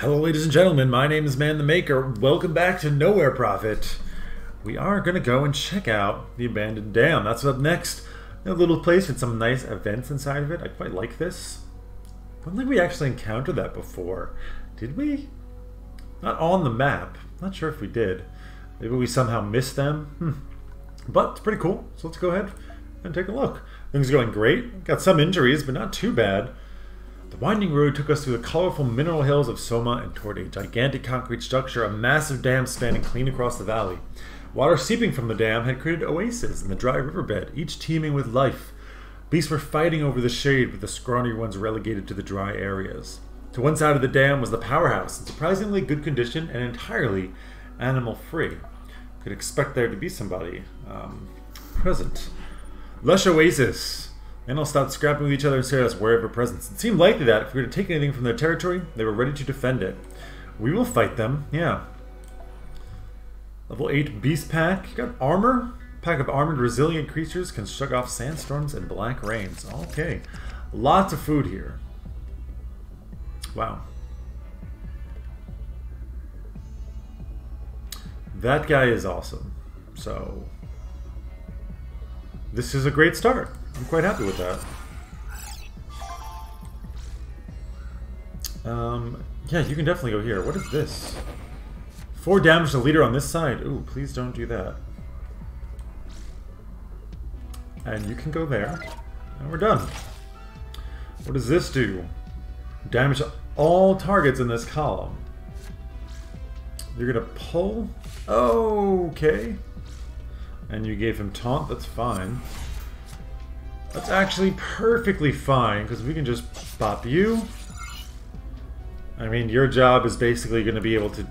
Hello ladies and gentlemen, my name is Man the Maker. Welcome back to Nowhere Prophet. We are going to go and check out the Abandoned Dam. That's up next. A little place with some nice events inside of it. I quite like this. I don't think we actually encountered that before. Did we? Not on the map. Not sure if we did. Maybe we somehow missed them. But it's pretty cool. So let's go ahead and take a look. Things are going great. Got some injuries, but not too bad. The winding road took us through the colorful mineral hills of Soma and toward a gigantic concrete structure, a massive dam spanning clean across the valley. Water seeping from the dam had created oases in the dry riverbed, each teeming with life. Beasts were fighting over the shade, with the scrawny ones relegated to the dry areas. To one side of the dam was the powerhouse, in surprisingly good condition and entirely animal-free. Could expect there to be somebody present. Lush oasis. And all stopped scrapping with each other and stared at us wary of our presence. It seemed likely that if we were to take anything from their territory, they were ready to defend it. We will fight them, yeah. Level 8 Beast Pack. You got armor. Pack of armored resilient creatures can shrug off sandstorms and black rains. Okay. Lots of food here. Wow. That guy is awesome. So, this is a great start. I'm quite happy with that. Yeah, you can definitely go here. What is this? 4 damage to leader on this side. Ooh, please don't do that. And you can go there. And we're done. What does this do? Damage to all targets in this column. You're gonna pull. Oh, okay. And you gave him taunt. That's fine. That's actually perfectly fine, because we can just pop you. I mean, your job is basically going to be able to...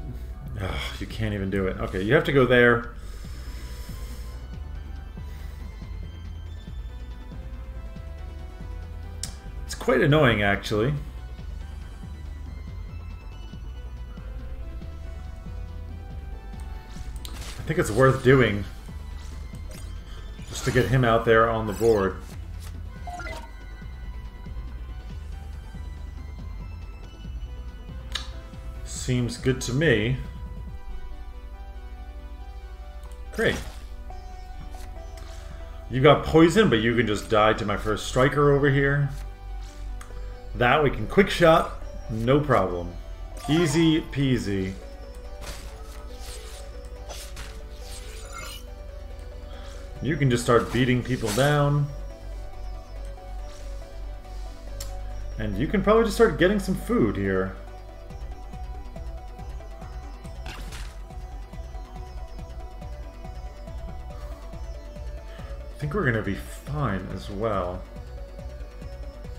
Ugh, you can't even do it. Okay, you have to go there. It's quite annoying, actually. I think it's worth doing, just to get him out there on the board. Seems good to me. Great. You got poison, but you can just die to my first striker over here. That we can quick shot, no problem. Easy peasy. You can just start beating people down. And you can probably just start getting some food here. I think we're gonna be fine as well.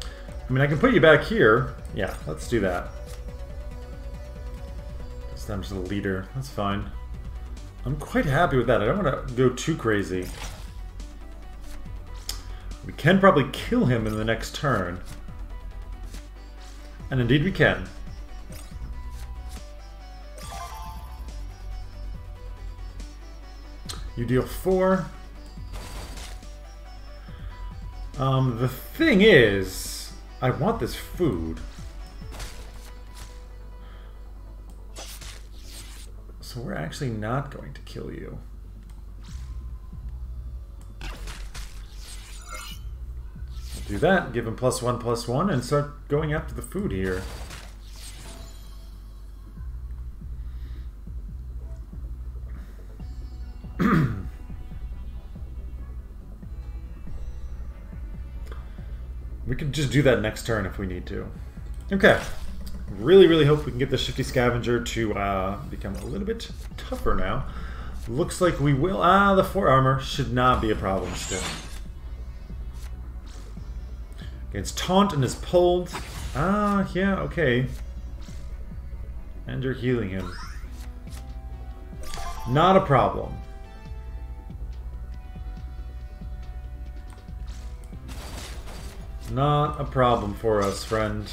I mean, I can put you back here. Yeah, let's do that. Just damage to the leader. That's fine. I'm quite happy with that. I don't want to go too crazy. We can probably kill him in the next turn. And indeed we can. You deal 4. The thing is, I want this food. So we're actually not going to kill you. We'll do that, give him +1/+1, and start going after the food here. We could just do that next turn if we need to. Okay. Really, really hope we can get the Shifty Scavenger to become a little bit tougher now. Looks like we will. Ah, the 4 armor should not be a problem still. Gets taunt and is pulled. Ah, yeah, okay. And you're healing him. Not a problem. Not a problem for us, friend.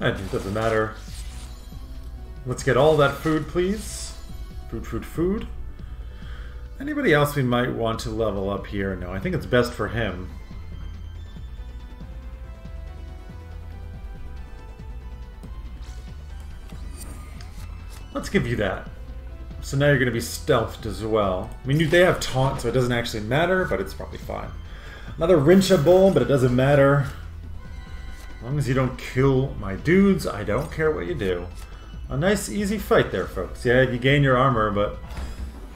It doesn't matter. Let's get all that food, please. Food, food, food. Anybody else we might want to level up here? No, I think it's best for him. Let's give you that. So now you're going to be stealthed as well. I mean, they have taunt, so it doesn't actually matter, but it's probably fine. Another wrenchable, but it doesn't matter. As long as you don't kill my dudes, I don't care what you do. A nice, easy fight there, folks. Yeah, you gain your armor, but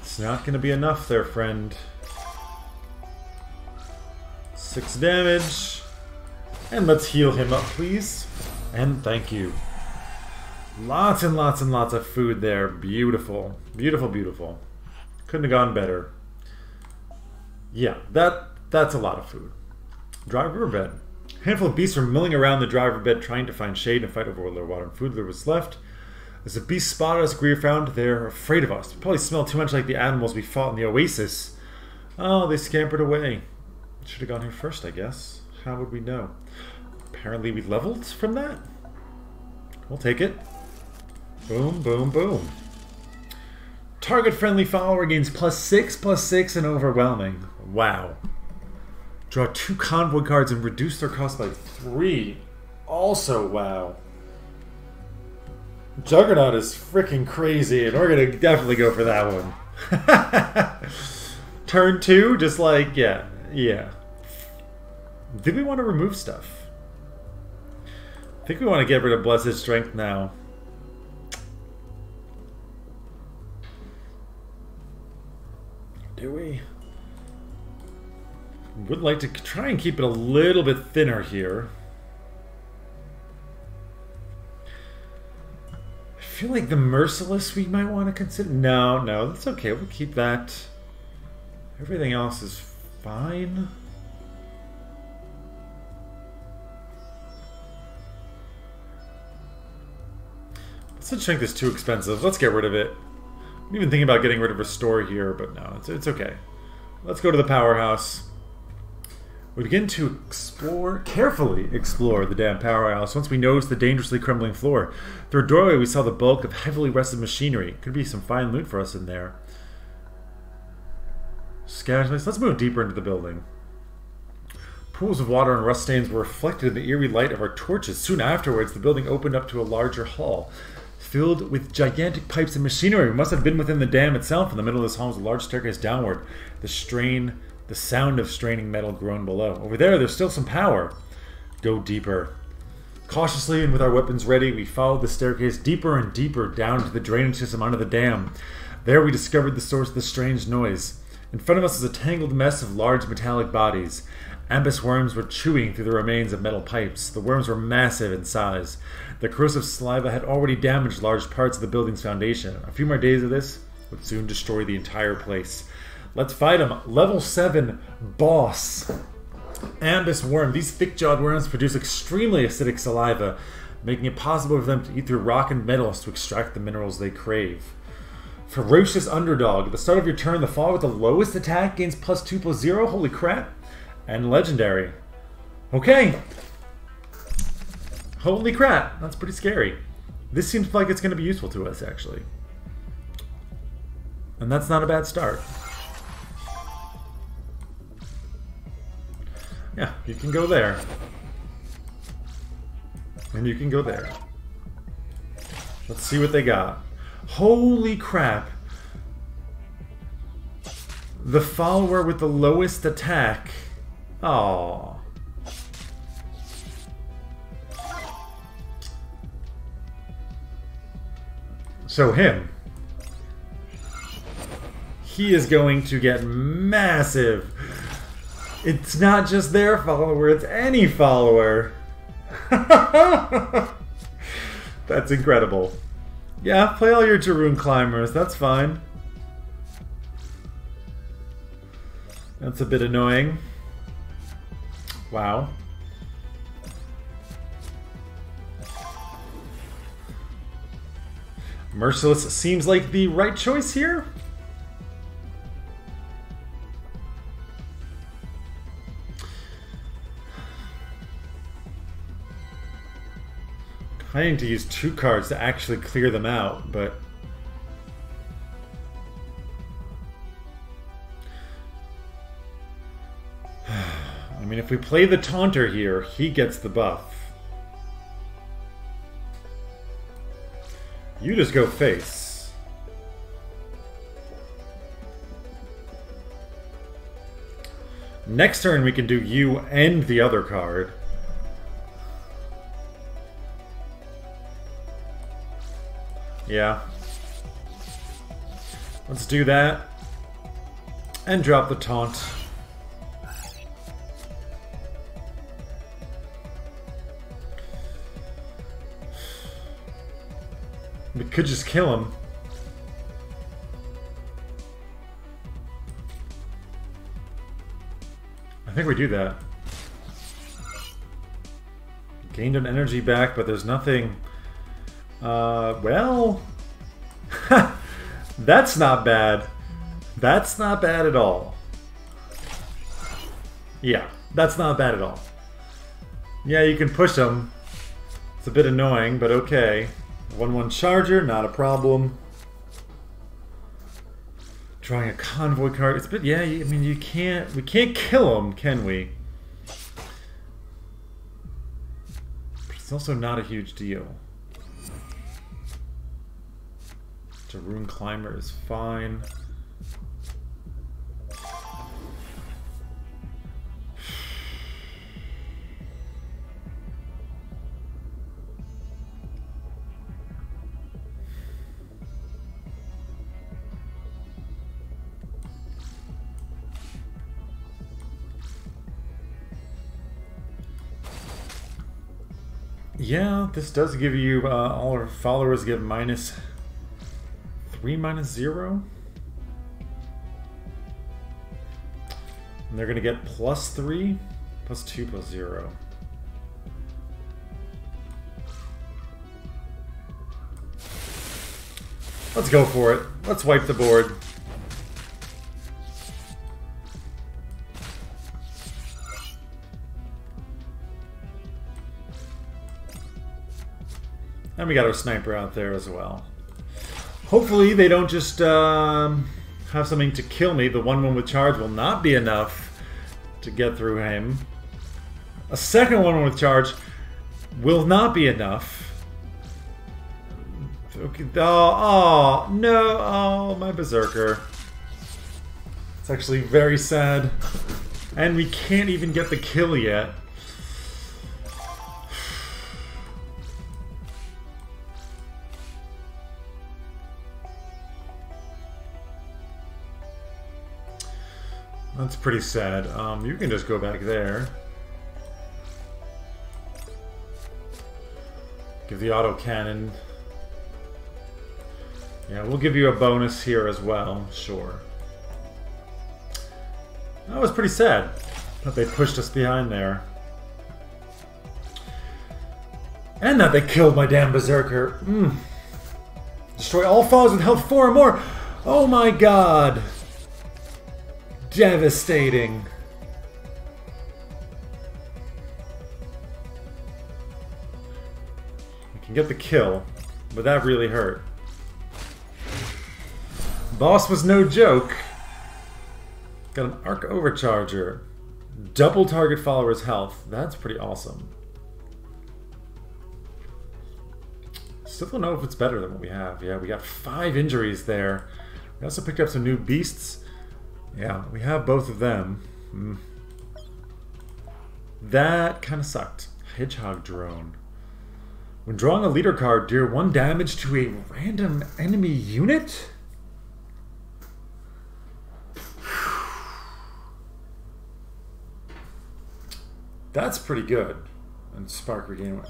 it's not going to be enough there, friend. 6 damage. And let's heal him up, please. And thank you. Lots and lots and lots of food there. Beautiful. Beautiful, beautiful. Couldn't have gone better. Yeah, that's a lot of food. Dry riverbed. A handful of beasts were milling around the dry riverbed trying to find shade and fight over all their water and food that was left. As the beasts spotted us, Greer found they're afraid of us. They probably smell too much like the animals we fought in the oasis. Oh, they scampered away. Should have gone here first, I guess. How would we know? Apparently we leveled from that. We'll take it. Boom, boom, boom. Target friendly follower gains +6/+6 and overwhelming. Wow. Draw 2 convoy cards and reduce their cost by 3. Also, wow. Juggernaut is freaking crazy, and we're gonna definitely go for that one. Turn 2, just like, yeah, yeah. Did we want to remove stuff? I think we want to get rid of Blessed Strength now. Do we? Would like to try and keep it a little bit thinner here. I feel like the Merciless we might want to consider. No, no, that's okay. We'll keep that. Everything else is fine. Let's think this is too expensive. Let's get rid of it. I'm even thinking about getting rid of Restore here, but no, it's okay. Let's go to the powerhouse. We begin to carefully explore the damn powerhouse once we noticed the dangerously crumbling floor. Through a doorway we saw the bulk of heavily rested machinery. Could be some fine loot for us in there. Scavenge place. Let's move deeper into the building. Pools of water and rust stains were reflected in the eerie light of our torches. Soon afterwards, the building opened up to a larger hall, filled with gigantic pipes and machinery. We must have been within the dam itself. In the middle of this hall was a large staircase downward. The sound of straining metal groaned below. Over there, there's still some power. Go deeper. Cautiously and with our weapons ready, we followed the staircase deeper and deeper down to the drainage system under the dam. There we discovered the source of the strange noise. In front of us was a tangled mess of large metallic bodies. Ambus worms were chewing through the remains of metal pipes. The worms were massive in size. The corrosive saliva had already damaged large parts of the building's foundation. A few more days of this would soon destroy the entire place. Let's fight them. Level 7 boss. Ambus worm. These thick-jawed worms produce extremely acidic saliva, making it possible for them to eat through rock and metals to extract the minerals they crave. Ferocious underdog. At the start of your turn, the follower with the lowest attack gains +2/+0. Holy crap. And legendary. Okay. Holy crap. That's pretty scary. This seems like it's going to be useful to us, actually. And that's not a bad start. Yeah, you can go there. And you can go there. Let's see what they got. Holy crap. The follower with the lowest attack. Aww. So him. He is going to get massive. It's not just their follower, it's any follower. That's incredible. Yeah, play all your Jerune Climbers, that's fine. That's a bit annoying. Wow. Merciless seems like the right choice here. I need to use 2 cards to actually clear them out, but mean, if we play the Taunter here, he gets the buff. You just go face. Next turn we can do you and the other card. Yeah. Let's do that. And drop the taunt. We could just kill him. I think we do that. Gained an energy back, but there's nothing... well... That's not bad. That's not bad at all. Yeah, that's not bad at all. Yeah, you can push him. It's a bit annoying, but okay. 1-1 charger, not a problem. Drawing a convoy card. It's a bit, yeah, I mean, you can't, we can't kill him, can we? But it's also not a huge deal. Jerune Climber is fine. Yeah, this does give you, all our followers give -3/-0. And they're going to get +3, +2, +0. Let's go for it. Let's wipe the board. And we got our sniper out there as well. Hopefully they don't just have something to kill me. The 1-1 with charge will not be enough to get through him. A second 1-1 with charge will not be enough. Okay. Oh, oh, no. Oh, my berserker. It's actually very sad. And we can't even get the kill yet. That's pretty sad. You can just go back there. Give the autocannon. Yeah, we'll give you a bonus here as well, sure. That was pretty sad that they pushed us behind there. And that they killed my damn berserker. Destroy all foes with health 4 or more. Oh my god. Devastating. We can get the kill, but that really hurt. Boss was no joke. Got an Arc Overcharger. Double target follower's health. That's pretty awesome. Still don't know if it's better than what we have. Yeah, we got 5 injuries there. We also picked up some new beasts. Yeah, we have both of them. That kind of sucked. Hedgehog drone. When drawing a leader card, deal 1 damage to a random enemy unit? That's pretty good. And spark regain.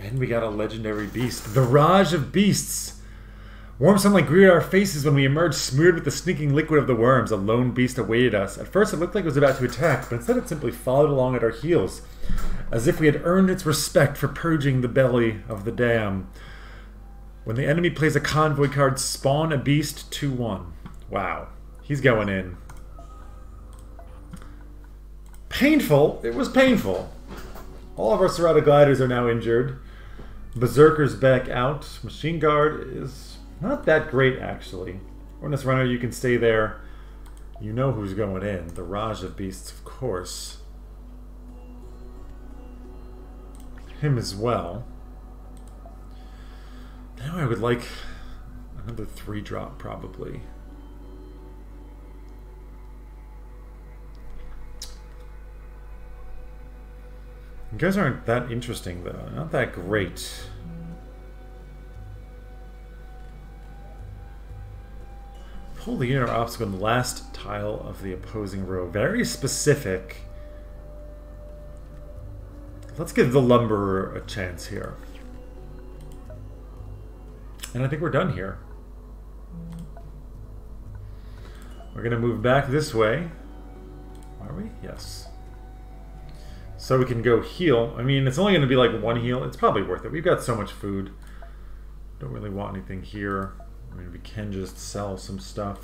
And we got a legendary beast. The Raja of Beasts. Warm sunlight greeted our faces when we emerged, smeared with the sneaking liquid of the worms. A lone beast awaited us. At first it looked like it was about to attack, but instead it simply followed along at our heels, as if we had earned its respect for purging the belly of the dam. When the enemy plays a convoy card, spawn a beast 2/1. Wow. He's going in. Painful. It was painful. All of our Cerata gliders are now injured. Berserker's back out. Machine guard is... not that great, actually. Ordnance Runner, you can stay there. You know who's going in. The Raja Beasts, of course. Him as well. Now I would like another 3-drop, probably. You guys aren't that interesting, though. Not that great. Pull the unit or obstacle in the last tile of the opposing row. Very specific. Let's give the Lumberer a chance here. And I think we're done here. We're going to move back this way. Are we? Yes. So we can go heal. I mean, it's only going to be like one heal. It's probably worth it. We've got so much food. Don't really want anything here. I mean, we can just sell some stuff.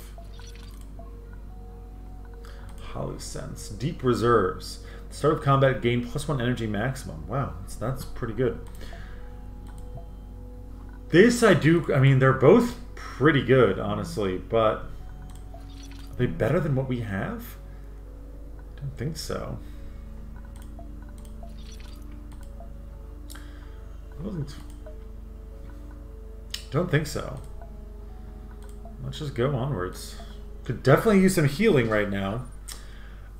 Holocense. Deep reserves. Start of combat, gain +1 energy maximum. Wow, that's pretty good. This I do... I mean, they're both pretty good, honestly, but... Are they better than what we have? I don't think so. Don't think so. Let's just go onwards. Could definitely use some healing right now.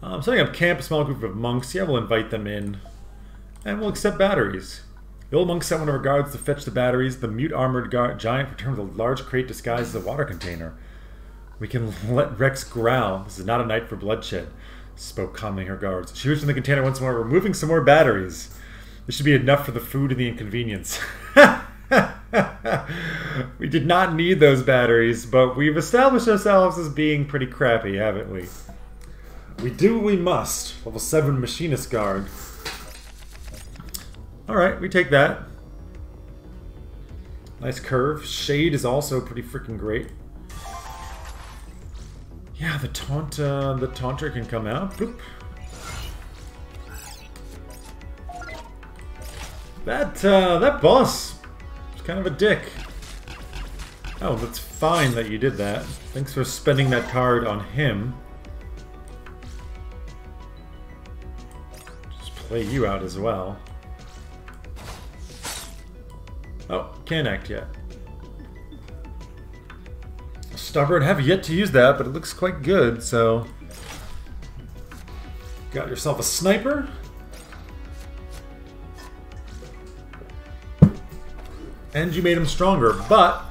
I'm setting up camp, a small group of monks. Yeah, we'll invite them in. And we'll accept batteries. The old monk sent one of our guards to fetch the batteries. The mute armored guard giant returned with a large crate disguised as a water container. We can let Rex growl. This is not a night for bloodshed, spoke calmly her guards. She reached in the container once more, removing some more batteries. This should be enough for the food and the inconvenience. We did not need those batteries, but we've established ourselves as being pretty crappy, haven't we? We do what we must. Level 7 Machinist Guard. Alright, we take that. Nice curve. Shade is also pretty freaking great. Yeah, the Taunter can come out. Boop. That boss was kind of a dick. Oh, that's fine that you did that. Thanks for spending that card on him. Just play you out as well. Oh, can't act yet. Stubborn, have yet to use that, but it looks quite good, so... Got yourself a sniper. And you made him stronger, but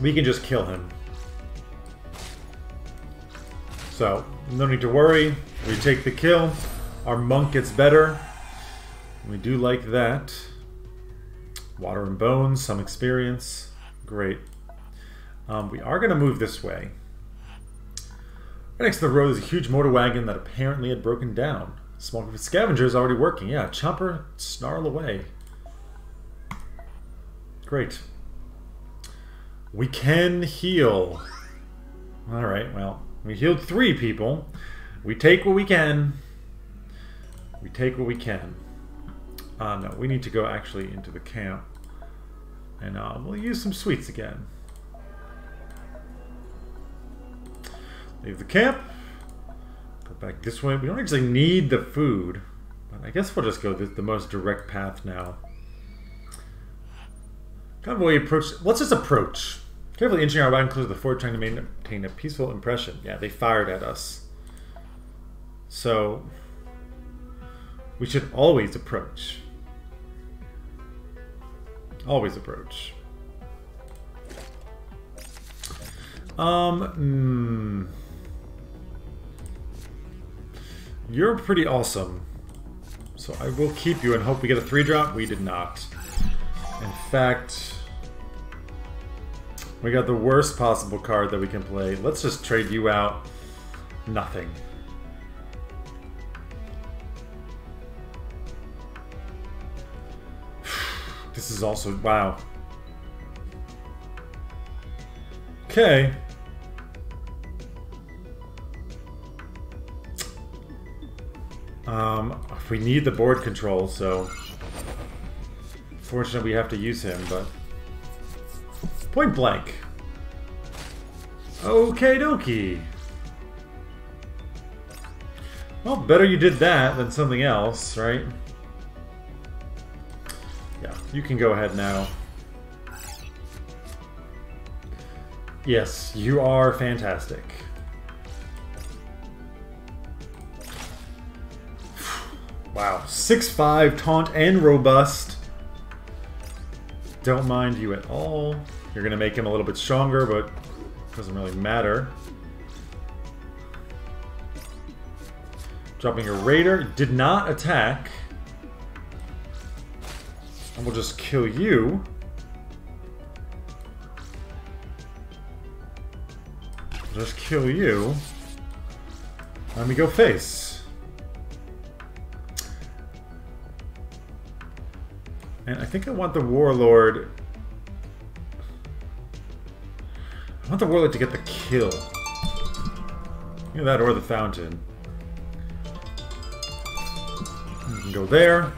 we can just kill him. So, no need to worry. We take the kill. Our monk gets better. We do like that. Water and bones, some experience. Great. We are going to move this way. Right next to the road is a huge motor wagon that apparently had broken down. Small group of scavengers already working. Yeah, chopper, snarl away. Great. We can heal. Alright, well, we healed 3 people. We take what we can. We take what we can. No, we need to go actually into the camp. And we'll use some sweets again. Leave the camp. Go back this way. We don't actually need the food. But I guess we'll just go the most direct path now. Convoy approach. Let's just approach. Carefully inching our wagon close to the fort, trying to maintain a peaceful impression. Yeah, they fired at us. So, we should always approach. Always approach. You're pretty awesome. So I will keep you and hope we get a 3-drop. We did not. In fact, we got the worst possible card that we can play. Let's just trade you out. Nothing. This is also... Wow. Okay. We need the board control, so... Unfortunately, we have to use him, but... Point blank. Okie dokie. Well, better you did that than something else, right? Yeah, you can go ahead now. Yes, you are fantastic. Wow, 6'5", taunt and robust. Don't mind you at all. You're gonna make him a little bit stronger, but doesn't really matter. Dropping your raider, did not attack. And we'll just kill you. We'll just kill you. Let me go face. And I think I want the warlord. I want the warlord to get the kill. Either that or the fountain. You can go there.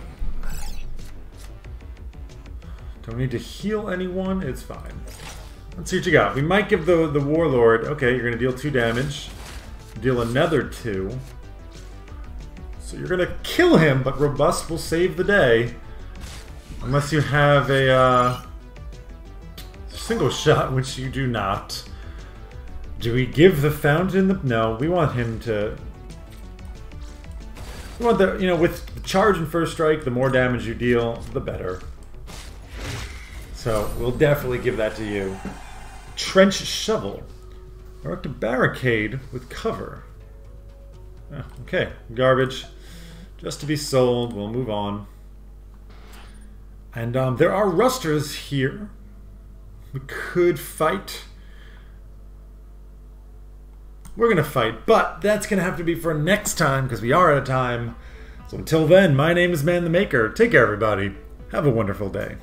Don't need to heal anyone, it's fine. Let's see what you got. We might give the warlord... Okay, you're going to deal 2 damage. Deal another 2. So you're going to kill him, but robust will save the day. Unless you have a single shot, which you do not. Do we give the fountain the... No, we want him to... We want the... You know, with the charge and first strike, the more damage you deal, the better. So we'll definitely give that to you. Trench shovel. Erect a barricade with cover. Oh, okay, garbage. Just to be sold. We'll move on. And there are rusters here. We could fight. We're gonna fight, but that's gonna have to be for next time because we are out of time. So until then, my name is Man the Maker. Take care, everybody. Have a wonderful day.